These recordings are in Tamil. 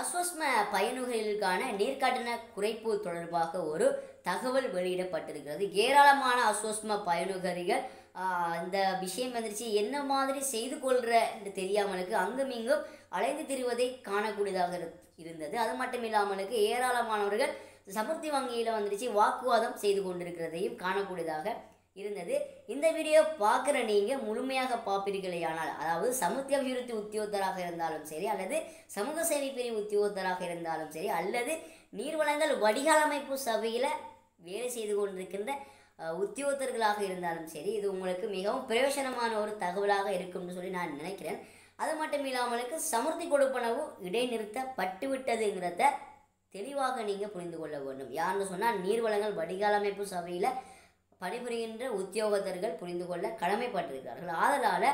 அஸ்வஸ்ம பயணிகளுக்கான நீர்க்கட்டண குறைப்பு தொடர்பாக ஒரு தகவல் வெளியிடப்பட்டிருக்கிறது. ஏராளமான அஸ்வஸ்ம பயணிகள் இந்த விஷயம் வந்துருச்சு, என்ன மாதிரி செய்து கொள்கிறன்னு தெரியாமலுக்கு அங்குமிங்கும் அலைந்து திரிவதை காணக்கூடியதாக இருந்தது. அது மட்டும் இல்லாமலுக்கு ஏராளமானவர்கள் சமுர்த்தி வங்கியில் வந்துருச்சு வாக்குவாதம் செய்து கொண்டிருக்கிறதையும் காணக்கூடியதாக இருந்தது. இந்த வீடியோ பார்க்குற நீங்கள் முழுமையாக பார்ப்பீர்களேயானால், அதாவது சமூக அபிவிருத்தி உத்தியோகத்தராக இருந்தாலும் சரி, அல்லது சமூக சேவை பிரிவு உத்தியோகத்தராக இருந்தாலும் சரி, அல்லது நீர்வளங்கள் வடிகாலமைப்பு சபையில் வேலை செய்து கொண்டிருக்கின்ற உத்தியோகத்தர்களாக இருந்தாலும் சரி, இது உங்களுக்கு மிகவும் பிரயோஜனமான ஒரு தகவலாக இருக்கும்னு சொல்லி நான் நினைக்கிறேன். அது மட்டும் இல்லாமலுக்கு சமூர்த்தி கொடுப்பனவும் இடைநிறுத்தப்பட்டுவிட்டதுங்கிறத தெளிவாக நீங்கள் புரிந்து கொள்ள வேண்டும். யாருன்னு சொன்னால் நீர்வளங்கள் வடிகாலமைப்பு சபையில் பணிபுரிகின்ற உத்தியோகத்தர்கள் புரிந்து கொள்ள கடமைப்பட்டிருக்கிறார்கள். ஆதலால்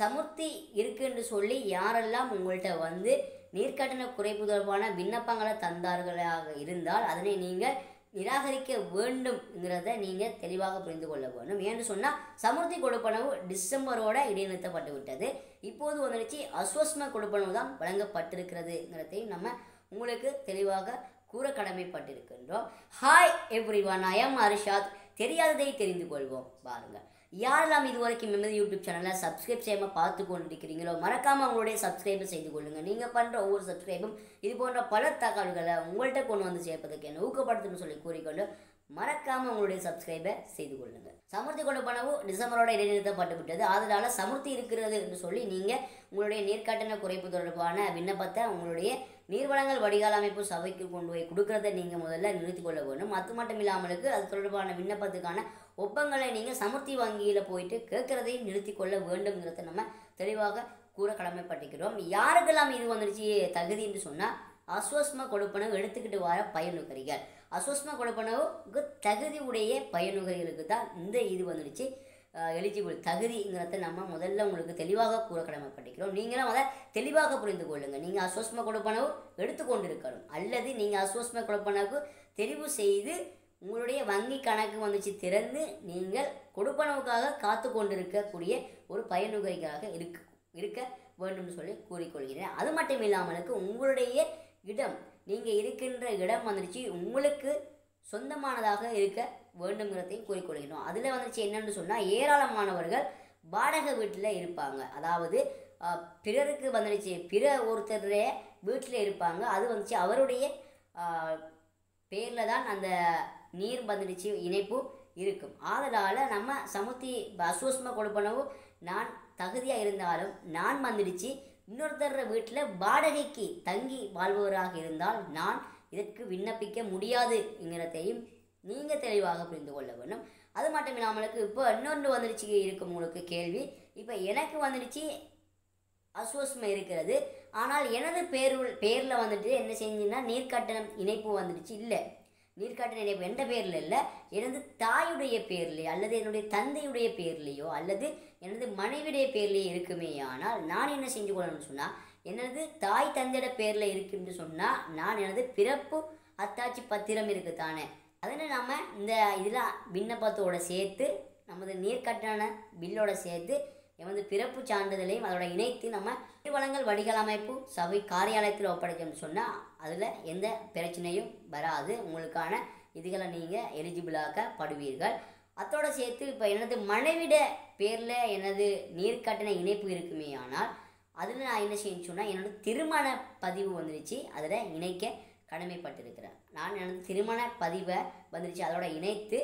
சமூர்த்தி இருக்குன்னு சொல்லி யாரெல்லாம் உங்கள்கிட்ட வந்து நீர்க்கட்டண குறைப்பு தொடர்பான விண்ணப்பங்களை தந்தார்களாக இருந்தால் அதனை நீங்கள் நிராகரிக்க வேண்டும்ங்கிறத நீங்கள் தெளிவாக புரிந்து கொள்ள வேண்டும். ஏன்னு சொன்னால் சமூர்த்தி கொடுப்பனவு டிசம்பரோட இடைநிறுத்தப்பட்டு விட்டது. இப்போது வந்துடுச்சு அஸ்வஸ்ம கொடுப்பனவு தான் வழங்கப்பட்டிருக்கிறதுங்கிறதையும் நம்ம உங்களுக்கு தெளிவாக கூற கடமைப்பட்டிருக்கின்றோம். Hi everyone, I am Arishad. தெரியாததை தெரிந்து கொள்வோம் பாருங்க. யாரெல்லாம் இதுவரைக்கும் எமது யூடியூப் சேனலை சப்ஸ்கிரைப் செய்யாமல் பார்த்து கொண்டிருக்கிறீங்களோ மறக்காமல் அவங்களுடைய சப்ஸ்கிரைபை செய்து கொள்ளுங்கள். நீங்கள் பண்ணுற ஒவ்வொரு சப்ஸ்கிரைபும் இது போன்ற பல தகவல்களை உங்கள்கிட்ட கொண்டு வந்து சேர்ப்பதற்கு என்ன ஊக்கப்படுத்துன்னு சொல்லி கூறிக்கொண்டு மறக்காமல் உங்களுடைய சப்ஸ்கிரைபை செய்து கொள்ளுங்கள். சமூர்த்தி கொடுப்பனவு டிசம்பரோட இடைநிறுத்தப்பட்டு விட்டது. அதனால் சமூர்த்தி இருக்கிறது என்று சொல்லி நீங்கள் உங்களுடைய நீர்க்கட்டண குறைப்பு தொடர்பான விண்ணப்பத்தை உங்களுடைய நீர்வளங்கள் வடிகால் அமைப்பு சபைக்கு கொண்டு போய் கொடுக்கறத நீங்கள் முதல்ல நிறுத்தி கொள்ள வேண்டும். அது மட்டும் இல்லாமலுக்கு அது தொடர்பான விண்ணப்பத்துக்கான ஒப்பங்களை நீங்கள் சமூர்த்தி வங்கியில் போயிட்டு கேட்குறதையும் நிறுத்தி கொள்ள வேண்டும்ங்கிறத நம்ம தெளிவாக கூற கடமைப்பட்டிருக்கிறோம். யாருக்கெல்லாம் இது வந்துடுச்சு தகுதின்னு சொன்னால் அஸ்வஸ்ம கொடுப்பனவு எடுத்துக்கிட்டு வர பயனுகரிகள், அஸ்வஸ்ம கொடுப்பனவுக்கு தகுதி உடைய பயனுகரிகளுக்கு தான் இந்த இது வந்துடுச்சு எலிஜிபிள் தகுதிங்கிறத நம்ம முதல்ல உங்களுக்கு தெளிவாக கூற கடமைப்பட்டிருக்கிறோம். நீங்களும் அதை தெளிவாக புரிந்து கொள்ளுங்கள். நீங்கள் அஸ்வஸ்ம கொடுப்பனவு எடுத்துக்கொண்டிருக்கணும், அல்லது நீங்கள் அஸ்வஸ்ம கொடுப்பனவுக்கு தெரிவு செய்து உங்களுடைய வங்கி கணக்கு வந்துச்சு திறந்து நீங்கள் கொடுப்பனவுக்காக காத்து கொண்டிருக்கக்கூடிய ஒரு பயனுகரிகளாக இருக்க வேண்டும்னு சொல்லி கூறிக்கொள்கிறேன். அது மட்டும் இல்லாமலுக்கு உங்களுடைய இடம், நீங்கள் இருக்கின்ற இடம் வந்துடுச்சு உங்களுக்கு சொந்தமானதாக இருக்க வேண்டும்ங்கிறதையும் கூறிக்கொள்கிறோம். அதில் வந்துடுச்சு என்னென்னு சொன்னால் ஏராளமானவர்கள் வாடகை வீட்டில் இருப்பாங்க, அதாவது பிறருக்கு வந்துடுச்சு பிற ஒருத்தருடைய வீட்டில் இருப்பாங்க. அது வந்துச்சு அவருடைய பேரில் தான் அந்த நீர் வந்துடுச்சு இணைப்பு இருக்கும். ஆதலால் நம்ம சமூர்த்தி அஸ்வஸ்ம கொடுப்பனவு நான் தகுதியாக இருந்தாலும் நான் வந்துடுச்சு இன்னொருத்தர வீட்டில் வாடகைக்கு தங்கி வாழ்பவராக இருந்தால் நான் இதற்கு விண்ணப்பிக்க முடியாதுங்கிறதையும் நீங்கள் தெளிவாக புரிந்து கொள்ள வேண்டும். அது மட்டும் இல்லாமலுக்கு இப்போ இன்னொன்று வந்துடுச்சு இருக்கும் உங்களுக்கு கேள்வி. இப்போ எனக்கு வந்துடுச்சு அஸ்வஸ்ம இருக்கிறது, ஆனால் எனது பேரில் வந்துட்டு என்ன செஞ்சுன்னா நீர்க்கட்டணம் இணைப்பு வந்துடுச்சு இல்லை, நீர்க்கட்டண இணைப்பு எந்த பேரில் இல்லை, எனது தாயுடைய பேர்லையோ அல்லது என்னுடைய தந்தையுடைய பேர்லேயோ அல்லது எனது மனைவியுடைய பேர்லேயே இருக்குமே. ஆனால் நான் என்ன செஞ்சு கொள்ளணும்னு சொன்னால் எனது தாய் தந்தையோட பேரில் இருக்குன்னு சொன்னால் நான் எனது பிறப்பு அத்தாட்சி பத்திரம் இருக்குது தானே, அதில் நம்ம இந்த இதில் விண்ணப்பத்தோடு சேர்த்து நமது நீர்க்கட்டண பில்லோட சேர்த்து எமது பிறப்பு சான்றிதழையும் அதோட இணைத்து நம்ம நீர்வளங்கள் வடிகால் அமைப்பு சபை காரியாலயத்தில் ஒப்படைச்சோம்னு சொன்னால் அதில் எந்த பிரச்சனையும் வராது, உங்களுக்கான இதுகளை நீங்கள் எலிஜிபிளாக படுவீர்கள். அதோடு சேர்த்து இப்போ எனது மனைவிட பேரில் எனது நீர்க்கட்டண இணைப்பு இருக்குமே, ஆனால் அதில் நான் என்ன செய்யணும்னு சொன்னால் என்னோட திருமண பதிவு வந்துடுச்சு அதில் இணைக்க கடமைப்பட்டிருக்கிறேன். நான் எனது திருமண பதிவை வந்துடுச்சு அதோட இணைத்து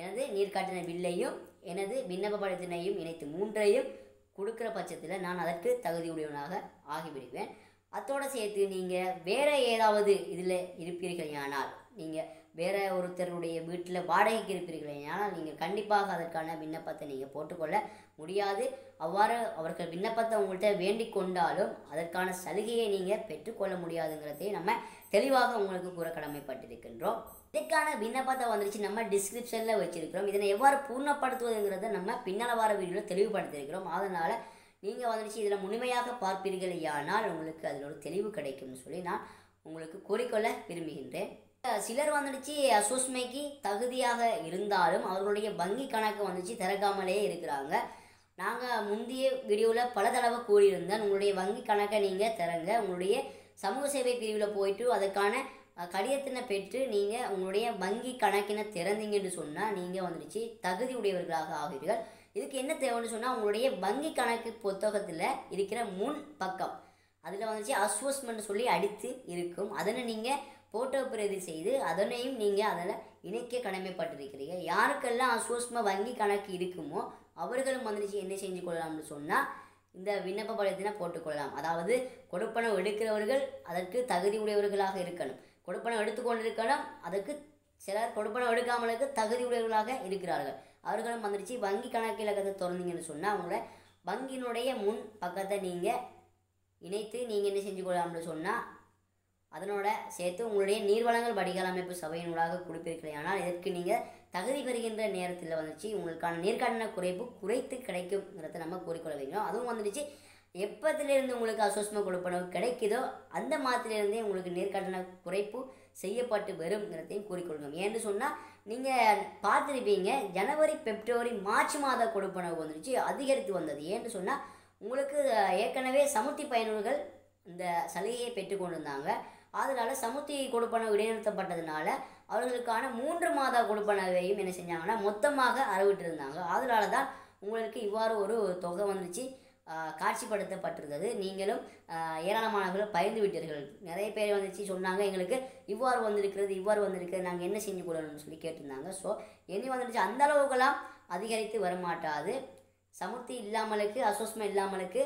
எனது நீர்க்கட்டண பில்லையும் எனது விண்ணப்ப படித்தினையும் இணைத்து மூன்றையும் கொடுக்குற பட்சத்தில் நான் அதற்கு தகுதியுடையவனாக ஆகிவிடுவேன். அதோடு சேர்த்து நீங்கள் வேறு ஏதாவது இதில் இருப்பீர்கள் ஆனால், நீங்கள் வேறு ஒருத்தருடைய வீட்டில் வாடகைக்கு இருப்பீர்கள் ஆனால் நீங்கள் கண்டிப்பாக அதற்கான விண்ணப்பத்தை நீங்கள் போட்டுக்கொள்ள முடியாது. அவ்வாறு அவர்கள் விண்ணப்பத்தை உங்கள்கிட்ட வேண்டி கொண்டாலும் அதற்கான சலுகையை நீங்கள் பெற்றுக்கொள்ள முடியாதுங்கிறதையும் நம்ம தெளிவாக உங்களுக்கு கூற கடமைப்பட்டிருக்கின்றோம். இதற்கான விண்ணப்பத்தை வந்துடுச்சு நம்ம டிஸ்கிரிப்ஷனில் வச்சுருக்கிறோம். இதனை எவ்வாறு பூர்ணப்படுத்துவதுங்கிறத நம்ம பின்னால் வார வீடியோவில் தெளிவுபடுத்தியிருக்கிறோம். அதனால் நீங்கள் வந்துடுச்சு இதில் முழுமையாக பார்ப்பீர்கள் ஆனால் உங்களுக்கு அதில் ஒரு தெளிவு கிடைக்கும்னு சொல்லி நான் உங்களுக்கு கூறிக்கொள்ள விரும்புகின்றேன். சிலர் வந்துடுச்சு அஸ்வஸ்மைக்கு தகுதியாக இருந்தாலும் அவர்களுடைய வங்கி கணக்கு வந்துச்சு திறக்காமலே இருக்கிறாங்க. நாங்கள் முந்தைய வீடியோவில் பல தடவை கூறியிருந்தேன், உங்களுடைய வங்கி கணக்கை நீங்கள் திறங்க, உங்களுடைய சமூக சேவை பிரிவில் போயிட்டு அதற்கான கடிதத்தினை பெற்று நீங்கள் உங்களுடைய வங்கி கணக்கினை திறந்தீங்கன்னு சொன்னால் நீங்கள் வந்துடுச்சு தகுதி உடையவர்களாக ஆகிறீர்கள். இதுக்கு என்ன தேவைன்னு சொன்னால் உங்களுடைய வங்கி கணக்கு புத்தகத்தில் இருக்கிற முன் பக்கம் அதில் வந்துச்சு அஸ்வஸ்மன்னு சொல்லி அடித்து இருக்கும். அதனை நீங்கள் போட்டோ பிரதி செய்து அதனையும் நீங்கள் அதில் இணைக்க கடமைப்பட்டிருக்கிறீங்க. யாருக்கெல்லாம் அஸ்வஸ்மா வங்கி கணக்கு இருக்குமோ அவர்களும் வந்துடுச்சு என்ன செஞ்சு கொள்ளலாம்னு சொன்னால் இந்த விண்ணப்ப படித்தினை போட்டுக்கொள்ளலாம். அதாவது கொடுப்பணம் எடுக்கிறவர்கள் அதற்கு தகுதி உடையவர்களாக இருக்கணும், கொடுப்பணம் எடுத்துக்கொண்டிருக்கணும், அதற்கு சிலர் கொடுப்பணம் எடுக்காமலுக்கு தகுதி உடையவர்களாக இருக்கிறார்கள். அவர்களும் வந்துடுச்சு வங்கி கணக்கு இலக்கத்தை திறந்தீங்கன்னு சொன்னால் அவங்கள வங்கியினுடைய முன் பக்கத்தை நீங்கள் இணைத்து நீங்கள் என்ன செஞ்சு கொள்ளலாம்னு சொன்னால் அதனோட சேர்த்து உங்களுடைய நீர்வளங்கள் வடிகால் அமைப்பு சபையினூடாக கொடுப்பீர்கள். ஆனால் இதற்கு நீங்கள் தகுதி பெறுகின்ற நேரத்தில் வந்துடுச்சு உங்களுக்கான நீர்க்கட்டண குறைப்பு குறைத்து கிடைக்கும்ங்கிறத நம்ம கூறிக்கொள்ள வைக்கணும். அதுவும் வந்துடுச்சு எப்பத்திலிருந்து உங்களுக்கு அஸ்வஸ்மா கொடுப்பனவு கிடைக்குதோ அந்த மாதத்திலிருந்தே உங்களுக்கு நீர்க்கட்டண குறைப்பு செய்யப்பட்டு வருங்கிறதையும் கூறிக்கொள்ளுங்க. ஏன்னு சொன்னால் நீங்கள் பார்த்துருப்பீங்க ஜனவரி பிப்ரவரி மார்ச் மாத கொடுப்பனவு வந்துடுச்சு அதிகரித்து வந்தது. ஏன்னு சொன்னால் உங்களுக்கு ஏற்கனவே சமுத்தி பயனர்கள் இந்த சலுகையை பெற்றுக்கொண்டிருந்தாங்க. அதனால சமுத்தி கொடுப்பனவு இடைநிறுத்தப்பட்டதுனால அவர்களுக்கான 3 மாத கொடுப்பனவையும் என்ன செஞ்சாங்கன்னா மொத்தமாக அறிவிட்டிருந்தாங்க. அதனால தான் உங்களுக்கு இவ்வாறு ஒரு தொகை வந்துடுச்சு காட்சிப்படுத்தப்பட்டிருந்தது. நீங்களும் ஏராளமானவர்கள் பயந்து விட்டீர்கள். நிறைய பேர் வந்துச்சு சொன்னாங்க எங்களுக்கு இவ்வாறு வந்திருக்கிறது இவ்வாறு வந்திருக்கிறது நாங்கள் என்ன செஞ்சு கொள்ளணும்னு சொல்லி கேட்டிருந்தாங்க. ஸோ என்ன வந்துடுச்சு அந்த அளவுக்கெல்லாம் அதிகரித்து வரமாட்டாது. சமுத்தி இல்லாமலுக்கு அஸ்வஸ்மா இல்லாமலுக்கு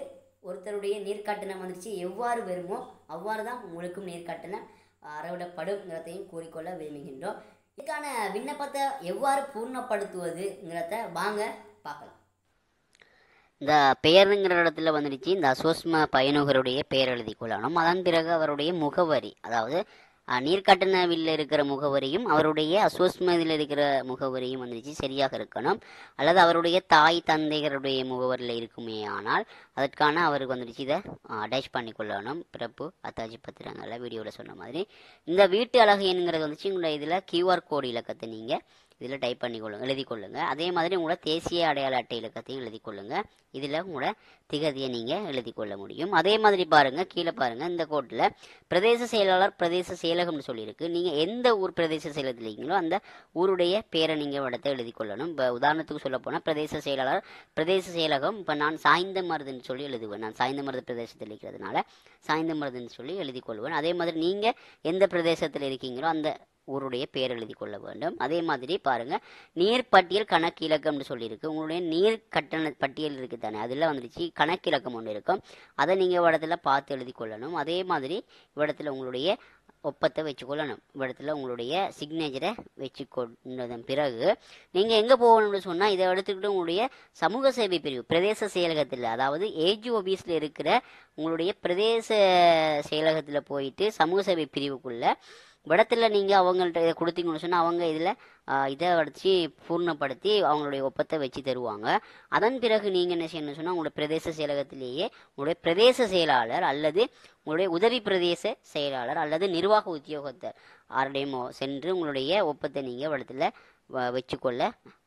ஒருத்தருடைய நீர்க்கட்டணம் வந்துடுச்சு எவ்வாறு வருமோ அவ்வாறு தான் உங்களுக்கும் நீர்க்கட்டணம் அறவிடப்படும்ங்கிறதையும் கூறிக்கொள்ள விரும்புகின்றோம். இதுக்கான விண்ணப்பத்தை எவ்வாறு பூர்ணப்படுத்துவதுங்கிறத வாங்க பார்க்கலாம். இந்த பெயருங்கிற இடத்துல வந்துடுச்சு இந்த அஸ்வஸ்மா பயனுகருடைய பெயர் எழுதி கொள்ளணும். அதன் பிறகு அவருடைய முகவரி, அதாவது நீர்க்கட்டணவில் இருக்கிற முகவரியும் அவருடைய அஸ்வஸ்மா இதில் இருக்கிற முகவரியும் வந்துடுச்சு சரியாக இருக்கணும். அல்லது அவருடைய தாய் தந்தைகளுடைய முகவரியில் இருக்குமே ஆனால் அதற்கான அவருக்கு வந்துடுச்சு இதை அட்டாச் பண்ணி கொள்ளணும். பிறப்பு அத்தாட்சி பத்திரங்களில் வீடியோவில் சொன்ன மாதிரி இந்த வீட்டு அழகு என்கிறது வந்துச்சு உங்களுடைய இதில் கியூஆர் கோடு இலக்கத்தை நீங்கள் இதில் டைப் பண்ணி கொள்ளுங்கள், எழுதி கொள்ளுங்கள். அதே மாதிரி உங்களோட தேசிய அடையாள அட்டை இலக்கத்தையும் எழுதி கொள்ளுங்கள். இதில் உங்களோட திகதியை நீங்கள் எழுதி கொள்ள முடியும். அதே மாதிரி பாருங்கள் கீழே பாருங்கள் இந்த கோட்டில் பிரதேச செயலாளர் பிரதேச செயலகம்னு சொல்லியிருக்கு. நீங்கள் எந்த ஊர் பிரதேச செயலகத்திலீங்களோ அந்த ஊருடைய பேரை நீங்கள் இடத்தை எழுதி கொள்ளணும். இப்போ உதாரணத்துக்கு சொல்ல போனால் பிரதேச செயலாளர் பிரதேச செயலகம், இப்போ நான் சாய்ந்த மருதுன்னு சொல்லி எழுதுவேன். நான் சாய்ந்த மருது பிரதேசத்தில் இருக்கிறதுனால சாய்ந்த மருதுன்னு சொல்லி எழுதி கொள்வேன். அதே மாதிரி நீங்கள் எந்த பிரதேசத்தில் இருக்கீங்களோ அந்த ஊருடைய பேர் எழுதி கொள்ள வேண்டும். அதே மாதிரி பாருங்கள் நீர்பட்டியல் கணக்கு இலக்கம்னு சொல்லியிருக்கு. உங்களுடைய நீர் கட்டண பட்டியல் இருக்குது தானே அதில் வந்துடுச்சு கணக்கிலக்கம் ஒன்று இருக்கும். அதை நீங்கள் இவ்விடத்துல பார்த்து எழுதி கொள்ளணும். அதே மாதிரி இவ்விடத்துல உங்களுடைய ஒப்பத்தை வச்சுக்கொள்ளணும். இவ்விடத்துல உங்களுடைய சிக்னேச்சரை வச்சு கொண்டதன் பிறகு நீங்கள் எங்கே போகணும்னு சொன்னால் இதை எடுத்துக்கிட்டு உங்களுடைய சமூக சேவை பிரிவு பிரதேச செயலகத்தில், அதாவது ஏஜி ஆஃபீஸில் இருக்கிற உங்களுடைய பிரதேச செயலகத்தில் போயிட்டு சமூக சேவை பிரிவுக்குள்ளே இடத்துல நீங்கள் அவங்கள்ட்ட இதை கொடுத்தீங்கன்னு சொன்னால் அவங்க இதில் இதை வச்சு பூர்ணப்படுத்தி அவங்களுடைய ஒப்பத்தை வச்சு தருவாங்க. அதன் பிறகு நீங்கள் என்ன செய்யணும்னு சொன்னால் உங்களுடைய பிரதேச செயலகத்திலேயே உங்களுடைய பிரதேச செயலாளர் அல்லது உங்களுடைய உதவி பிரதேச செயலாளர் அல்லது நிர்வாக உத்தியோகத்தர் ஆர்டேமோ சென்று உங்களுடைய ஒப்பத்தை நீங்கள் இடத்துல வச்சுக்கொள்ள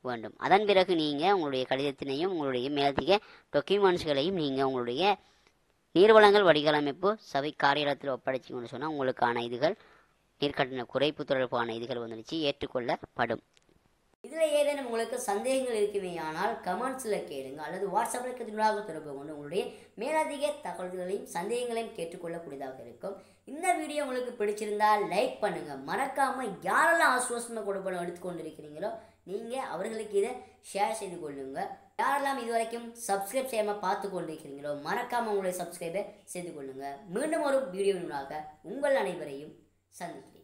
வேண்டும். அதன் பிறகு நீங்கள் உங்களுடைய கடிதத்தினையும் உங்களுடைய மேலதிக டாக்குமெண்ட்ஸ்களையும் நீங்கள் உங்களுடைய நீர்வளங்கள் வடிகால் அமைப்பு சபை காரியாலயத்தில் ஒப்படைச்சிங்கன்னு சொன்னால் உங்களுக்கான இதுகள் நீர்க்கட்டண குறைப்பு தொடர்பான இதுகள் வந்துடுச்சு ஏற்றுக்கொள்ளப்படும். இதில் ஏதேனும் உங்களுக்கு சந்தேகங்கள் இருக்குமே ஆனால் கமெண்ட்ஸில் கேளுங்க அல்லது வாட்ஸ்அப்பில் இருக்கிறதுனால தொடர்பு கொண்டு உங்களுடைய மேலதிக தகவல்களையும் சந்தேகங்களையும் கேட்டுக்கொள்ளக்கூடியதாக இருக்கும். இந்த வீடியோ உங்களுக்கு பிடிச்சிருந்தால் லைக் பண்ணுங்கள். மறக்காமல் யாரெல்லாம் அஸ்வஸ்மா கொடுப்பனவு எடுத்துக்கொண்டிருக்கிறீங்களோ நீங்கள் அவர்களுக்கு இதை ஷேர் செய்து கொள்ளுங்கள். யாரெல்லாம் இது வரைக்கும் சப்ஸ்கிரைப் செய்யாமல் பார்த்து கொண்டிருக்கிறீங்களோ மறக்காமல் உங்களுடைய சப்ஸ்கிரைபை செய்து கொள்ளுங்கள். மீண்டும் ஒரு வீடியோவினூடாக உங்கள் அனைவரையும் சந்திக்கிறேன்.